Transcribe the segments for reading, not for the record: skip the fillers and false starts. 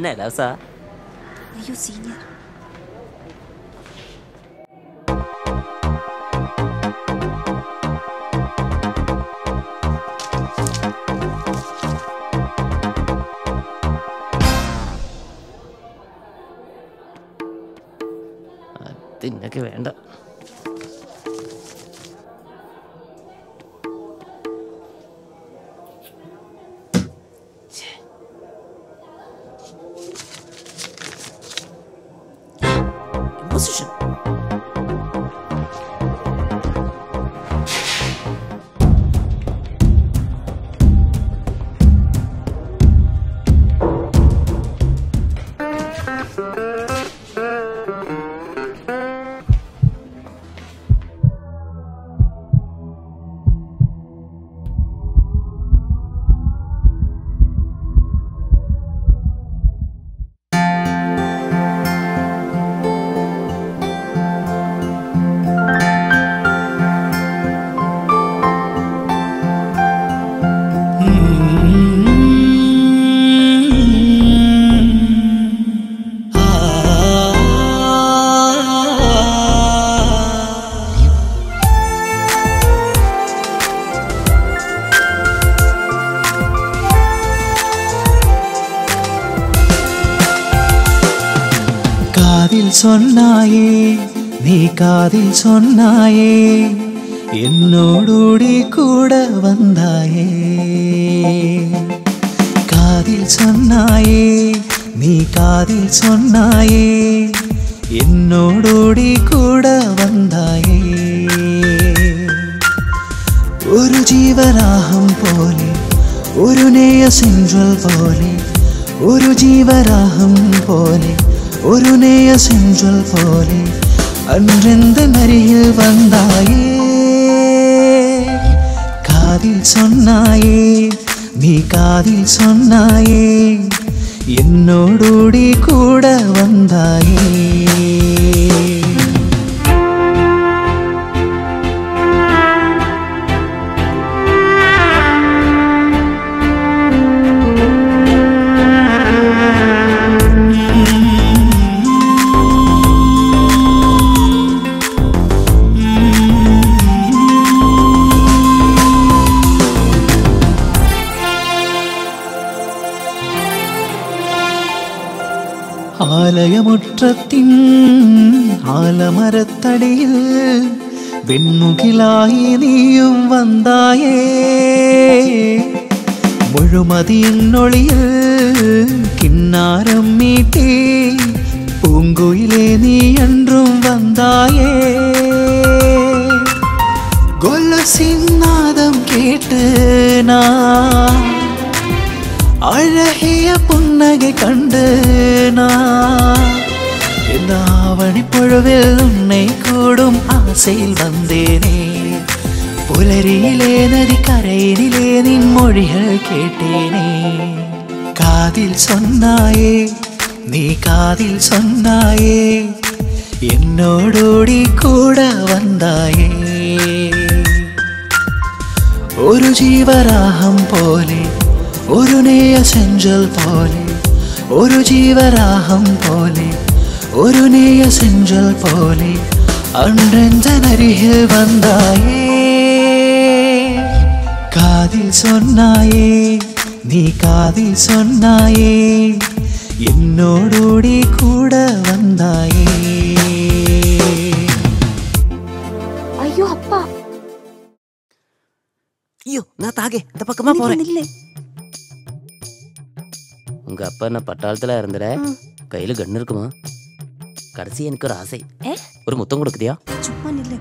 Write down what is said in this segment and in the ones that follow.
என்ன லவ்ஸா? ஐயோ சீனியர். அது எனக்கு வேண்டாம். காதில் சொன்னாயே, நீ காதில் சொன்னாயே, என்னோடூடி கூட வந்தாயே. காதில் சொன்னாயே, நீ காதில் சொன்னாயே, என்னோடூடி கூட வந்தாயே. ஒரு ஜீவராகம் போலே, ஒரு நேய செஞ்சொல் போலே, ஒரு ஜீவராகம் போலே, ஒரு நேய செஞ்சொல் போலே அன்றெந்த நரியில் வந்தாயே. காதில் சொன்னாயே, நீ காதில் சொன்னாயே, என்னோடூடி கூட வந்தாயே. ஆலயமுற்றத்தின் ஆலமரத்தடியில் வெண்முகிலாயி நீயும் வந்தாயே. முழுமதியின் நொழியில் கின்னாரம் மீட்டி பூங்குயிலே நீ என்றும் வந்தாயே. கொலுசின் நாதம் கேட்டு நான் அழகிய புன்னகை கண்டு நான் இந்த ஆவணி பொழுவில் உன்னை கூடும் ஆசையில் வந்தேனே. புலரியிலே நதி கரையிலே நின் மொழிகள் கேட்டேனே. காதில் சொன்னாயே, நீ காதில் சொன்னாயே, என்னோடோடி கூட வந்தாயே. ஒரு ஜீவராகம் போலே, ஒரு நேய செஞ்சொல் போலே, ஒரு ஜீவராகம் போலே, ஒரு நேய செஞ்சொல் போலே அன்றெந்த நரியில் வந்தாயே. காதில் சொன்னாயே, நீ காதில் சொன்னாயே, என்னோடூடி கூட வந்தாயே. ஐயோ அப்பா, ஐயோ நான் தாகே இந்த பக்கமா போறேன். இல்லை உங்க அப்பா நான் பட்டாளத்துல இருந்துட கையில கண்ணு இருக்குமா? கடைசி எனக்கு ஒரு ஆசை, ஒரு முத்தம் கொடுக்குதியா? சும்மா நில்லு.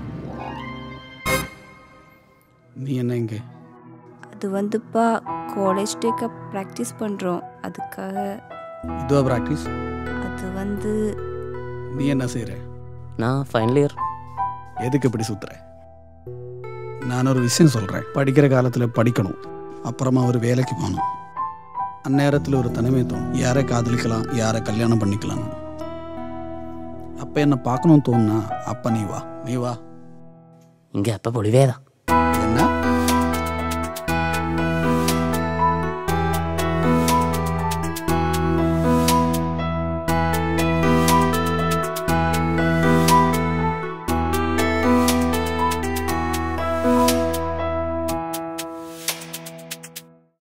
நீ என்ன இங்க? அது வந்துப்பா காலேஜ் டேக்க பிராக்டிஸ் பண்றோம், அதுக்காக. இதுவா பிராக்டிஸ்? அது வந்து நீ என்ன செய்ற? நான் ஃபைனல் இயர். எதுக்கு இப்படி சுத்துற? நான் ஒரு விஷயம் சொல்றேன், படிக்கிற காலத்துல படிக்கணும், அப்புறமா ஒரு வேலைக்கு போகணும். அந்நேரத்தில் ஒரு தனிமை தோணும், யாரை காதலிக்கலாம் யாரை கல்யாணம் பண்ணிக்கலாம். அப்போ என்ன பார்க்கணும் தோணுனா அப்போ நீ வா. இங்கே அப்போ பொழிவேதான்.